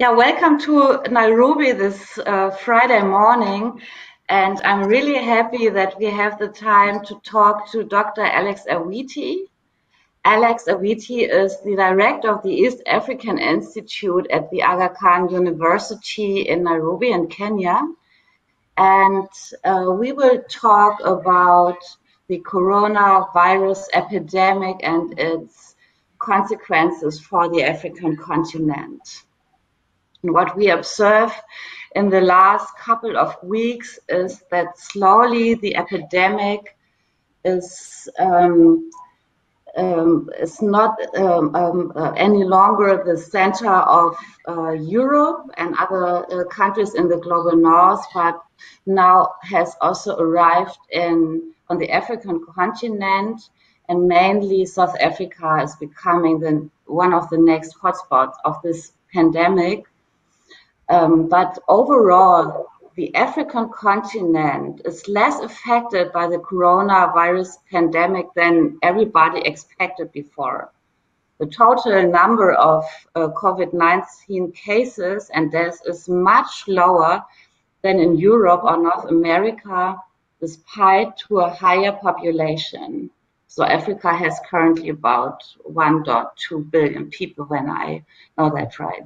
Yeah, welcome to Nairobi this Friday morning, and I'm really happy that we have the time to talk to Dr. Alex Awiti. Alex Awiti is the director of the East African Institute at the Aga Khan University in Nairobi in Kenya, and we will talk about the coronavirus epidemic and its consequences for the African continent. And what we observe in the last couple of weeks is that slowly the epidemic is not any longer the center of Europe and other countries in the global north, but now has also arrived on the African continent, and mainly South Africa is becoming one of the next hotspots of this pandemic. But overall, the African continent is less affected by the coronavirus pandemic than everybody expected before. The total number of COVID-19 cases and deaths is much lower than in Europe or North America, despite to a higher population. So Africa has currently about 1.2 billion people, when I know that right.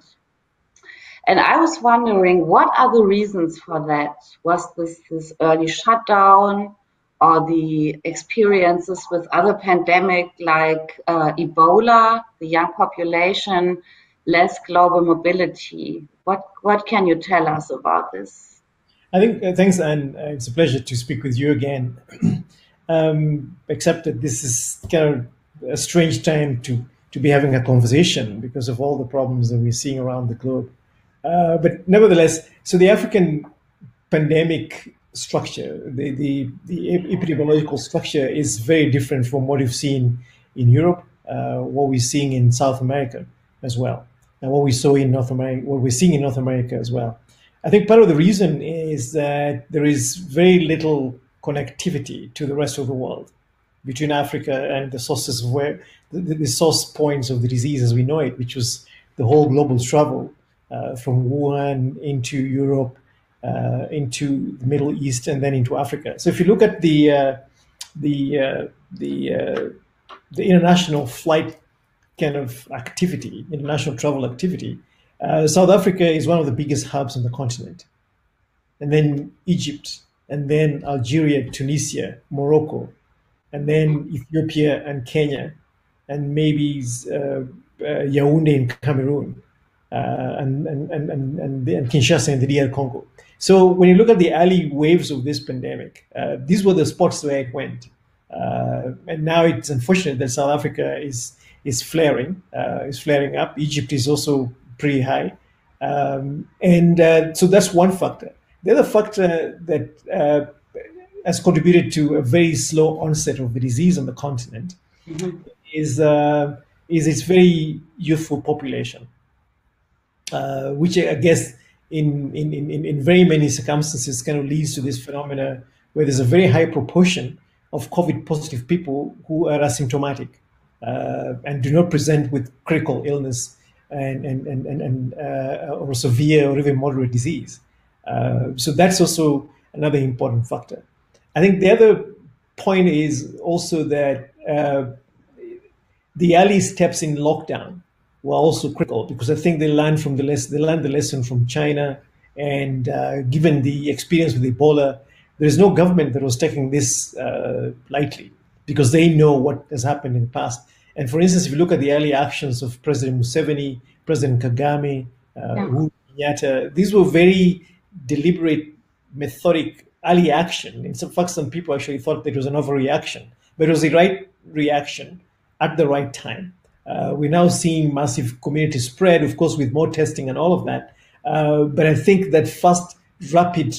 And I was wondering, what are the reasons for that? Was this early shutdown, or the experiences with other pandemics like Ebola, the young population, less global mobility? What can you tell us about this? I think, thanks, and it's a pleasure to speak with you again, except that this is kind of a strange time to be having a conversation because of all the problems that we're seeing around the globe. But nevertheless, so the African pandemic structure, the epidemiological structure is very different from what we've seen in Europe, what we're seeing in South America as well, and what we saw in North America, what we're seeing in North America as well. I think part of the reason is that there is very little connectivity to the rest of the world between Africa and the sources of where the source points of the disease as we know it, which was the whole global travel. From Wuhan into Europe, into the Middle East, and then into Africa. So if you look at the international flight kind of activity, international travel activity, South Africa is one of the biggest hubs on the continent. And then Egypt, and then Algeria, Tunisia, Morocco, and then Ethiopia and Kenya, and maybe Yaoundé in Cameroon. And Kinshasa and the DR Congo. So when you look at the early waves of this pandemic, these were the spots where it went. And now it's unfortunate that South Africa is flaring up. Egypt is also pretty high. So that's one factor. The other factor that has contributed to a very slow onset of the disease on the continent is its very youthful population. Which I guess in very many circumstances kind of leads to this phenomena where there's a very high proportion of COVID positive people who are asymptomatic and do not present with critical illness or severe or even moderate disease. So that's also another important factor. I think the other point is also that the early steps in lockdown were also critical because I think they learned the lesson from China, and given the experience with Ebola, there is no government that was taking this lightly because they know what has happened in the past. And for instance, if you look at the early actions of President Museveni, President Kagame, Uhuru Kenyatta, these were very deliberate, methodic early action. In fact, some people actually thought that it was an overreaction, but it was the right reaction at the right time. We're now seeing massive community spread, of course, with more testing and all of that. But I think that fast, rapid,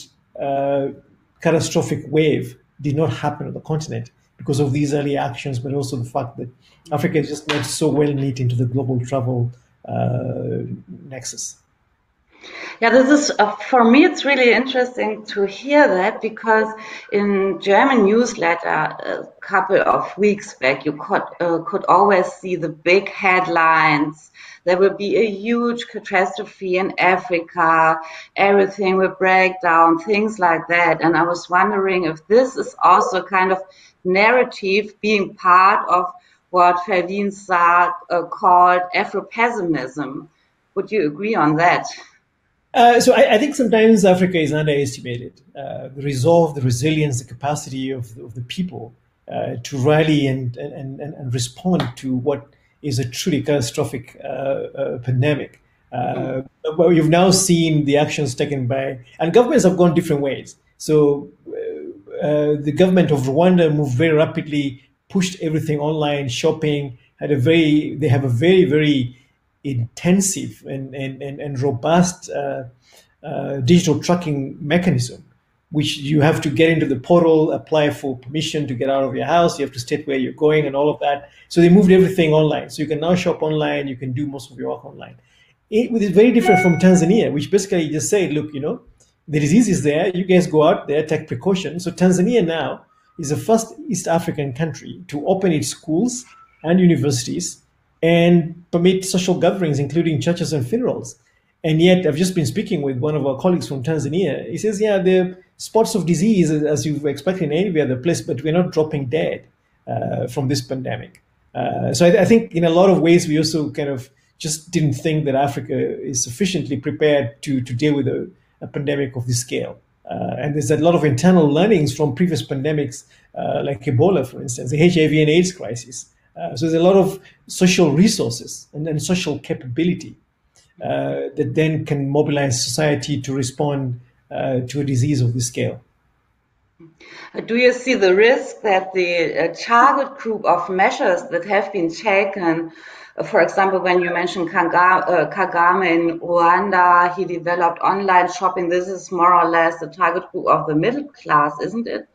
catastrophic wave did not happen on the continent because of these early actions, but also the fact that Africa is just not so well knit into the global travel nexus. Yeah, this is for me. It's really interesting to hear that, because in German newsletter a couple of weeks back, you could always see the big headlines. There will be a huge catastrophe in Africa. Everything will break down, things like that. And I was wondering if this is also kind of narrative being part of what Ferdinand Sark called Afro-pessimism. Would you agree on that? So I think sometimes Africa is underestimated. The resolve, the resilience, the capacity of the people to rally and respond to what is a truly catastrophic pandemic. Well, you've now seen the actions taken by, and governments have gone different ways. So the government of Rwanda moved very rapidly, pushed everything online, shopping, they have a very, very intensive and robust digital tracking mechanism, which you have to get into the portal, apply for permission to get out of your house, you have to state where you're going and all of that. So they moved everything online. So you can now shop online, you can do most of your work online. It's very different from Tanzania, which basically just said, look, you know, the disease is there, you guys go out there, take precautions. So Tanzania now is the first East African country to open its schools and universities and permit social gatherings, including churches and funerals. And yet, I've just been speaking with one of our colleagues from Tanzania. He says, yeah, there are spots of disease, as you expect in any other place, but we're not dropping dead from this pandemic. So I think in a lot of ways, we also kind of just didn't think that Africa is sufficiently prepared to deal with a pandemic of this scale. And there's a lot of internal learnings from previous pandemics, like Ebola, for instance, the HIV and AIDS crisis. So there's a lot of social resources and social capability that then can mobilize society to respond to a disease of this scale. Do you see the risk that the target group of measures that have been taken, for example, when you mentioned Kagame in Rwanda, he developed online shopping, this is more or less the target group of the middle class, isn't it?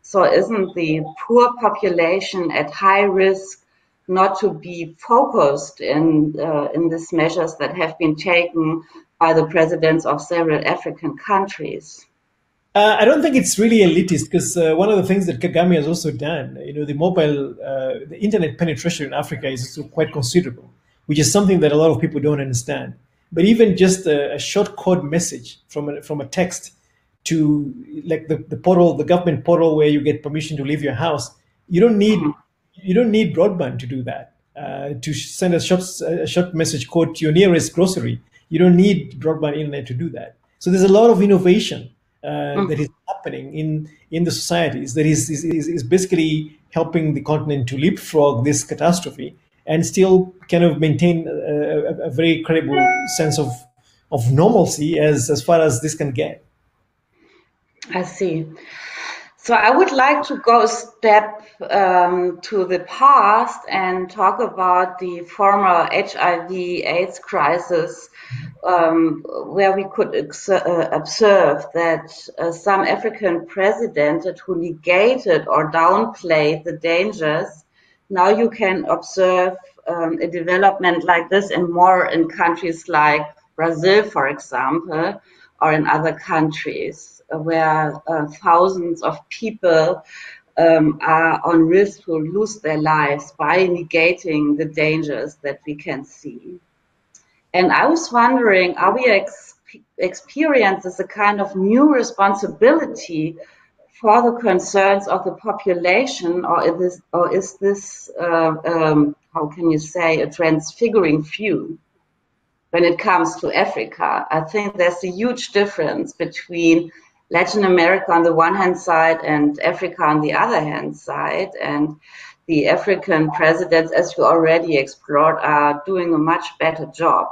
So isn't the poor population at high risk not to be focused in these measures that have been taken by the presidents of several African countries? I don't think it's really elitist, because one of the things that Kagame has also done, you know, the internet penetration in Africa is still quite considerable, which is something that a lot of people don't understand. But even just a short code message from a text to like the portal, the government portal where you get permission to leave your house, you don't need broadband to do that. To send a short message code to your nearest grocery, you don't need broadband internet to do that. So there's a lot of innovation that is happening in the societies that is basically helping the continent to leapfrog this catastrophe and still kind of maintain a very credible sense of normalcy as far as this can get. I see. So I would like to go a step to the past and talk about the former HIV/AIDS crisis, where we could observe that some African presidents who negated or downplayed the dangers. Now you can observe a development like this and more in countries like Brazil, for example, or in other countries, where thousands of people are on risk to lose their lives by negating the dangers that we can see. And I was wondering, are we experiencing a kind of new responsibility for the concerns of the population, or is this how can you say, a transfiguring view? When it comes to Africa, I think there's a huge difference between Latin America on the one hand side and Africa on the other hand side, and the African presidents, as you already explored, are doing a much better job.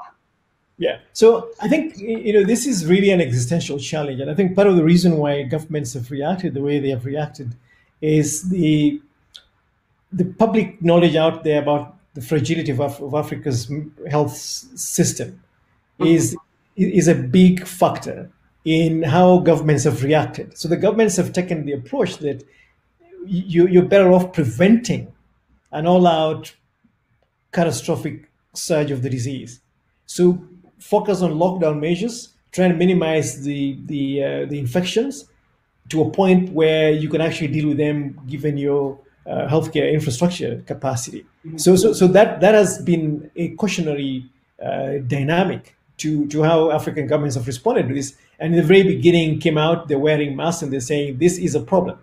Yeah, so I think, you know, this is really an existential challenge, and I think part of the reason why governments have reacted the way they have reacted is the public knowledge out there about the fragility of Africa's health system is a big factor in how governments have reacted. So the governments have taken the approach that you're better off preventing an all-out catastrophic surge of the disease. So focus on lockdown measures, trying to minimize the infections to a point where you can actually deal with them given your healthcare infrastructure capacity. Mm-hmm. So that has been a cautionary dynamic to how African governments have responded to this. And in the very beginning came out, they're wearing masks and they're saying this is a problem.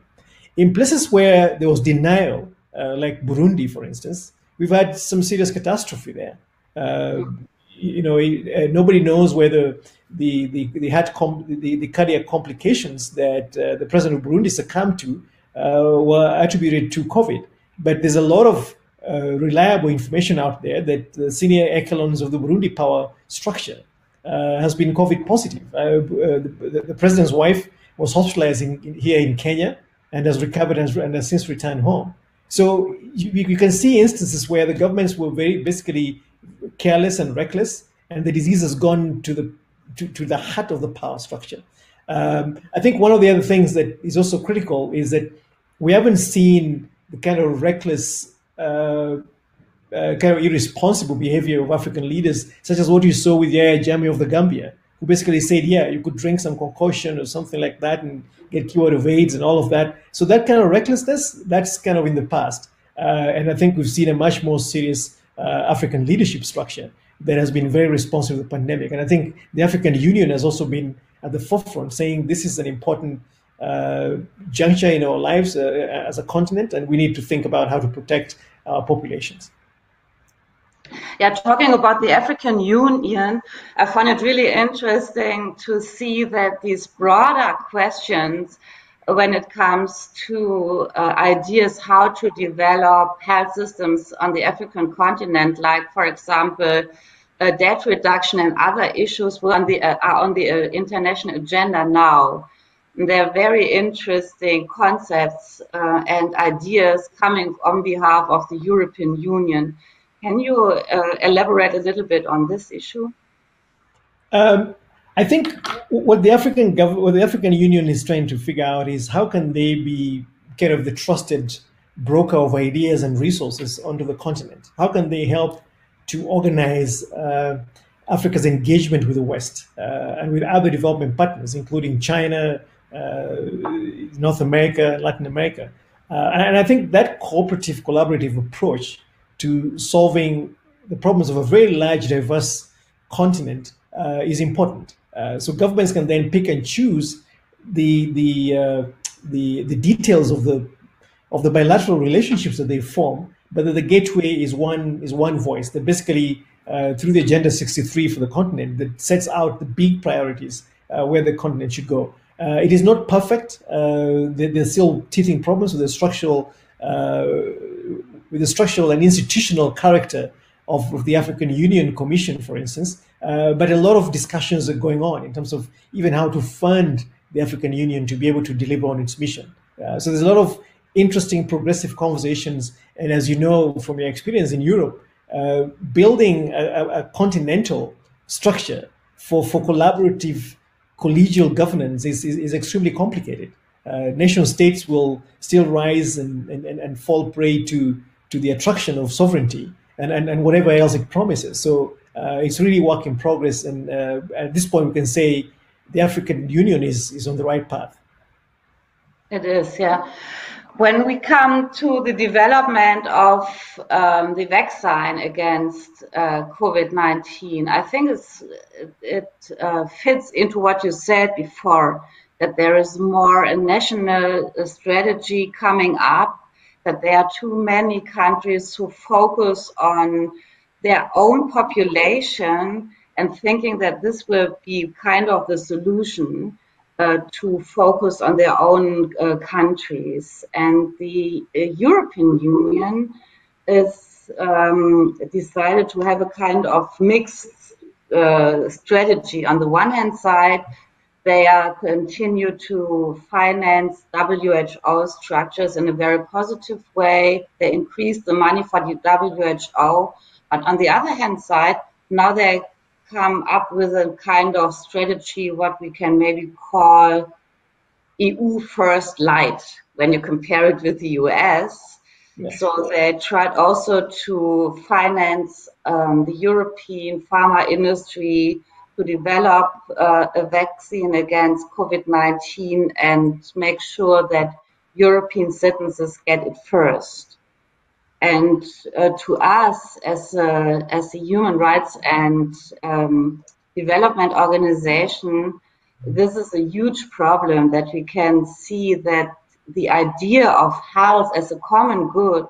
In places where there was denial, like Burundi, for instance, we've had some serious catastrophe there. Nobody knows whether the cardiac complications that the president of Burundi succumbed to were attributed to COVID. But there's a lot of reliable information out there that the senior echelons of the Burundi power structure has been COVID positive. The president's wife was hospitalized here in Kenya and has recovered and has since returned home. So you can see instances where the governments were very basically careless and reckless, and the disease has gone to the heart of the power structure. I think one of the other things that is also critical is that we haven't seen the kind of reckless, kind of irresponsible behavior of African leaders, such as what you saw with Yaya Jami of the Gambia, who basically said, yeah, you could drink some concoction or something like that and get cured of AIDS and all of that. So that kind of recklessness, that's kind of in the past. And I think we've seen a much more serious African leadership structure that has been very responsive to the pandemic. And I think the African Union has also been at the forefront saying this is an important juncture in our lives as a continent, and we need to think about how to protect our populations. Yeah, talking about the African Union, I found it really interesting to see that these broader questions when it comes to ideas how to develop health systems on the African continent, like, for example, debt reduction and other issues are on the international agenda now. They're very interesting concepts and ideas coming on behalf of the European Union. Can you elaborate a little bit on this issue? I think what the African Union is trying to figure out is how can they be kind of the trusted broker of ideas and resources onto the continent? How can they help to organize Africa's engagement with the West and with other development partners, including China, North America, Latin America? And I think that cooperative, collaborative approach to solving the problems of a very large, diverse continent is important. So governments can then pick and choose the details of the bilateral relationships that they form, but that the gateway is one voice that basically through the Agenda 63 for the continent that sets out the big priorities where the continent should go. It is not perfect. There's still teething problems with the structural and institutional character of the African Union Commission, for instance, but a lot of discussions are going on in terms of even how to fund the African Union to be able to deliver on its mission. So there's a lot of interesting progressive conversations, and as you know from your experience in Europe, building a continental structure for collaborative, collegial governance is extremely complicated. Nation states will still rise and fall prey to the attraction of sovereignty and whatever else it promises. So it's really a work in progress. And at this point, we can say the African Union is on the right path. It is, yeah. When we come to the development of the vaccine against COVID-19, I think it fits into what you said before, that there is more a national strategy coming up, that there are too many countries who focus on their own population and thinking that this will be kind of the solution to focus on their own countries. And the European Union is decided to have a kind of mixed strategy. On the one hand side, they are continue to finance WHO structures in a very positive way. They increase the money for the WHO. But on the other hand side, now they come up with a kind of strategy, what we can maybe call EU first light, when you compare it with the US. Yes. So they tried also to finance the European pharma industry to develop a vaccine against COVID-19 and make sure that European citizens get it first. And to us, as a human rights and development organization, this is a huge problem that we can see that the idea of health as a common good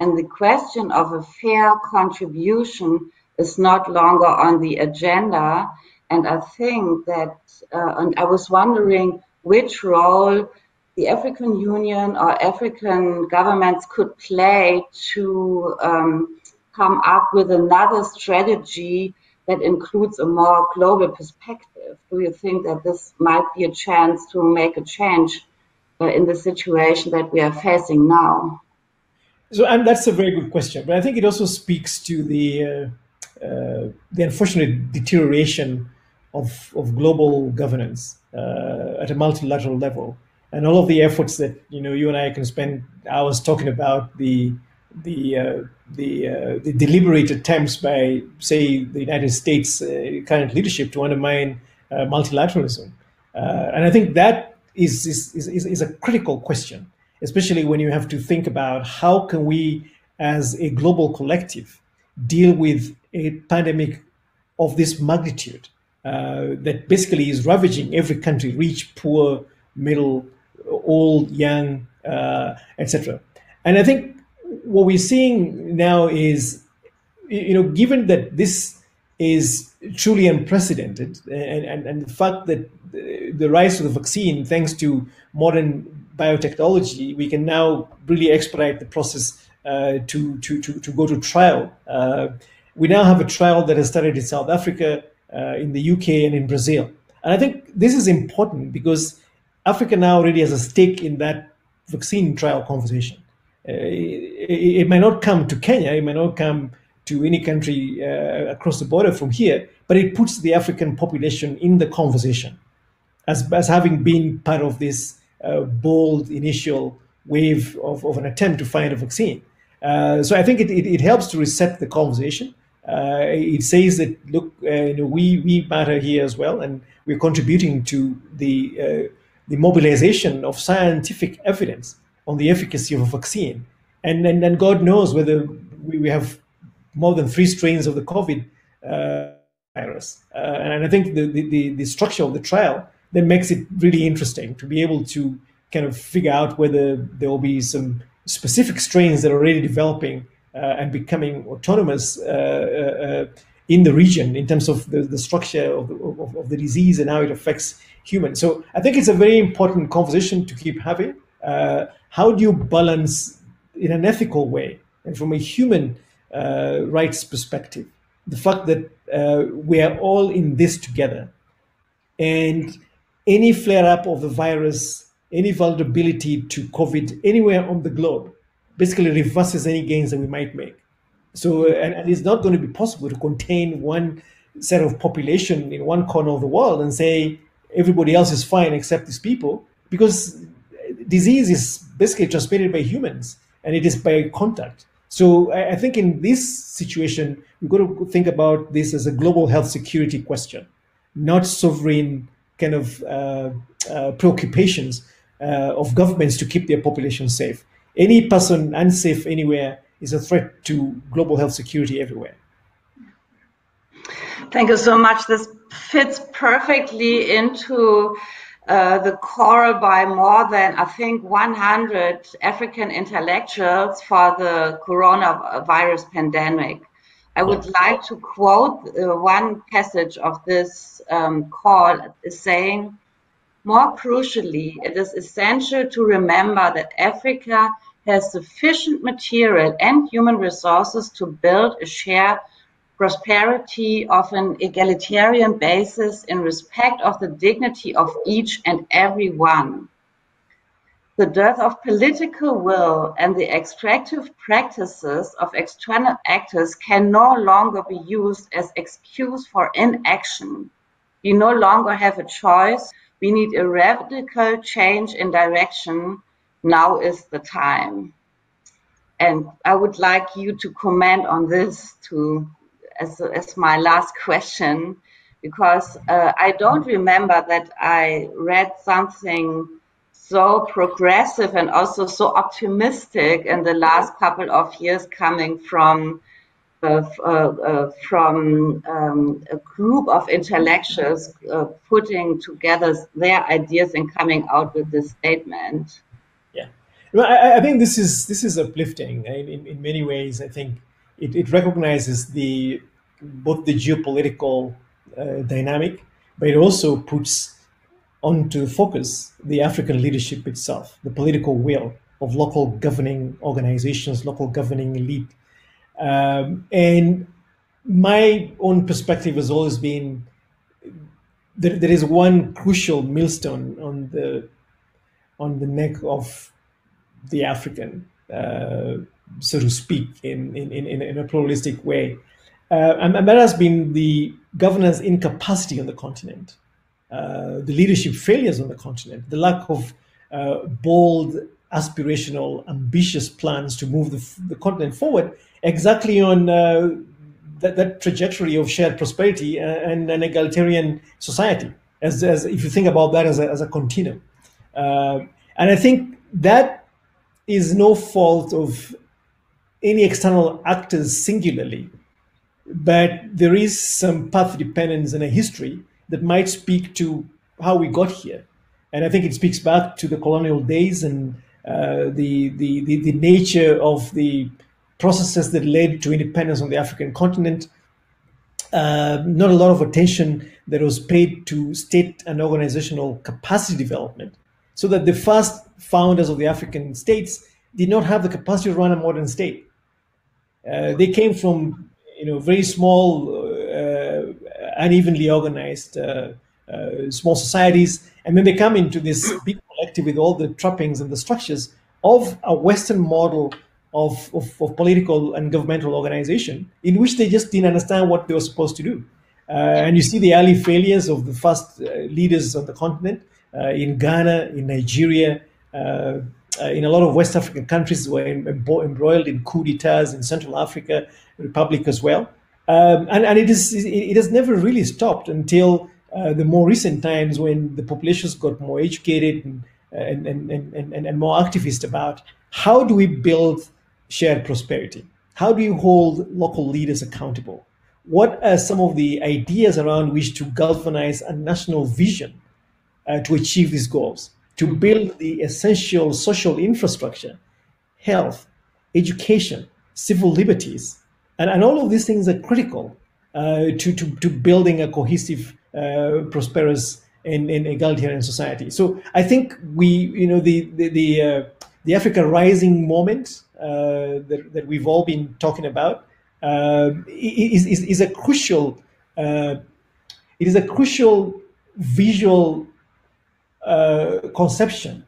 and the question of a fair contribution is not longer on the agenda. And I think that, and I was wondering which role the African Union or African governments could play to come up with another strategy that includes a more global perspective. Do you think that this might be a chance to make a change in the situation that we are facing now? So, and that's a very good question, but I think it also speaks to the unfortunate deterioration of global governance at a multilateral level, and all of the efforts that you and I can spend hours talking about, the deliberate attempts by, say, the United States current leadership to undermine multilateralism, and I think that is a critical question, especially when you have to think about how can we, as a global collective, deal with a pandemic of this magnitude that basically is ravaging every country, rich, poor, middle, old, young, etc. And I think what we're seeing now is, given that this is truly unprecedented, and the fact that the rise of the vaccine, thanks to modern biotechnology, we can now really expedite the process to go to trial. We now have a trial that has started in South Africa, in the UK, and in Brazil. And I think this is important because Africa now already has a stake in that vaccine trial conversation. It may not come to Kenya, it may not come to any country across the border from here, but it puts the African population in the conversation as having been part of this bold initial wave of an attempt to find a vaccine. So I think it helps to reset the conversation. It says that, look, we matter here as well, and we're contributing to the mobilization of scientific evidence on the efficacy of a vaccine. And God knows whether we have more than 3 strains of the COVID virus. And I think the structure of the trial that makes it really interesting to be able to kind of figure out whether there will be some specific strains that are already developing and becoming autonomous in the region in terms of the structure of the disease and how it affects humans. So I think it's a very important conversation to keep having. How do you balance in an ethical way and from a human rights perspective the fact that we are all in this together, and any flare-up of the virus, any vulnerability to COVID anywhere on the globe basically reverses any gains that we might make. So, and it's not going to be possible to contain one set of population in one corner of the world and say everybody else is fine except these people, because disease is basically transmitted by humans, and it is by contact. So I think in this situation, we've got to think about this as a global health security question, not sovereign kind of preoccupations of governments to keep their population safe. Any person unsafe anywhere is a threat to global health security everywhere. Thank you so much. This fits perfectly into the call by more than, I think, 100 African intellectuals for the coronavirus pandemic. I would like to quote one passage of this call saying, "More crucially, it is essential to remember that Africa has sufficient material and human resources to build a shared prosperity of an egalitarian basis in respect of the dignity of each and every one. The dearth of political will and the extractive practices of external actors can no longer be used as excuse for inaction. We no longer have a choice. We need a radical change in direction. Now is the time." And I would like you to comment on this too, as my last question, because I don't remember that I read something so progressive and also so optimistic in the last couple of years coming from a group of intellectuals putting together their ideas and coming out with this statement. Yeah, well, I think this is uplifting in many ways. I think it recognizes both the geopolitical dynamic, but it also puts onto focus the African leadership itself, the political will of local governing organizations, local governing elite. And my own perspective has always been that there is one crucial millstone on the neck of the African, so to speak, in a pluralistic way, and that has been the governance incapacity on the continent, the leadership failures on the continent, the lack of bold, aspirational, ambitious plans to move the continent forward, exactly on that trajectory of shared prosperity and an egalitarian society, as if you think about that as a continuum. And I think that is no fault of any external actors singularly, but there is some path dependence in a history that might speak to how we got here. And I think it speaks back to the colonial days and the nature of the processes that led to independence on the African continent. Not a lot of attention that was paid to state and organizational capacity development, so that the first founders of the African states did not have the capacity to run a modern state. They came from very small, unevenly organized small societies, and then they come into this big collective with all the trappings and the structures of a Western model of political and governmental organization, in which they just didn't understand what they were supposed to do. And you see the early failures of the first leaders on the continent, in Ghana, in Nigeria, in a lot of West African countries were embroiled in coup d'etats, in Central Africa Republic as well. And it has never really stopped until the more recent times, when the populations got more educated and more activist about how do we build shared prosperity? How do you hold local leaders accountable? What are some of the ideas around which to galvanize a national vision to achieve these goals, to build the essential social infrastructure, health, education, civil liberties? And all of these things are critical to building a cohesive, prosperous and egalitarian society. So I think the Africa Rising moment that we've all been talking about is a crucial visual conception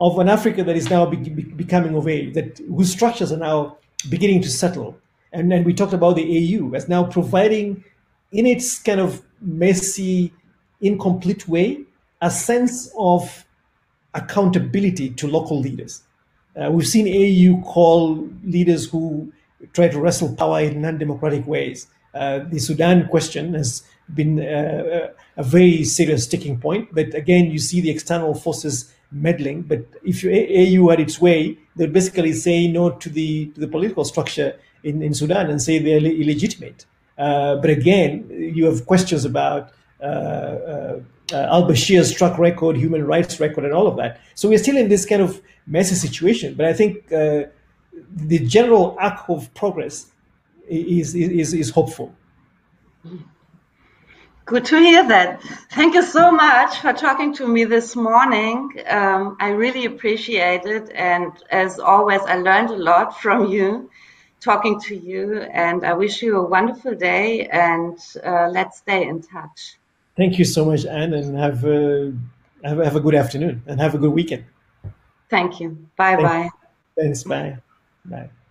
of an Africa that is now becoming of age, whose structures are now beginning to settle. And then we talked about the AU as now providing, in its kind of messy, incomplete way, a sense of accountability to local leaders. We've seen AU call leaders who try to wrestle power in non-democratic ways. The Sudan question has been a very serious sticking point, but again, you see the external forces meddling. But if AU had its way, they'd basically say no to the political structure in Sudan and say they're illegitimate. But again, you have questions about al-Bashir's track record, human rights record, and all of that. So we're still in this kind of messy situation. But I think the general arc of progress is hopeful. Good to hear that. Thank you so much for talking to me this morning. I really appreciate it. And as always, I learned a lot from you, talking to you, and I wish you a wonderful day, and let's stay in touch. Thank you so much, Anne, and have a good afternoon and have a good weekend. Thank you. Bye-bye. Thanks. Bye. Bye.